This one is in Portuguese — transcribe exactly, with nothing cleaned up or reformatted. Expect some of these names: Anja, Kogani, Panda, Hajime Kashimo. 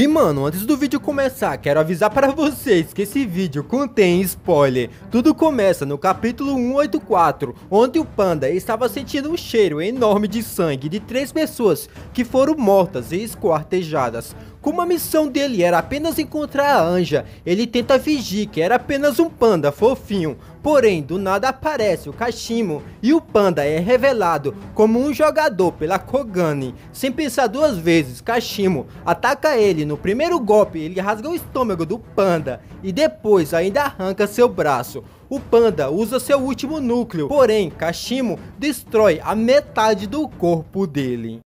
E mano, antes do vídeo começar, quero avisar pra vocês que esse vídeo contém spoiler. Tudo começa no capítulo cento e oitenta e quatro, onde o Panda estava sentindo um cheiro enorme de sangue de três pessoas que foram mortas e esquartejadas. Como a missão dele era apenas encontrar a Anja, ele tenta fingir que era apenas um panda fofinho. Porém, do nada aparece o Kashimo e o panda é revelado como um jogador pela Kogani. Sem pensar duas vezes, Kashimo ataca ele. No primeiro golpe, ele rasga o estômago do panda e depois ainda arranca seu braço. O panda usa seu último núcleo, porém Kashimo destrói a metade do corpo dele.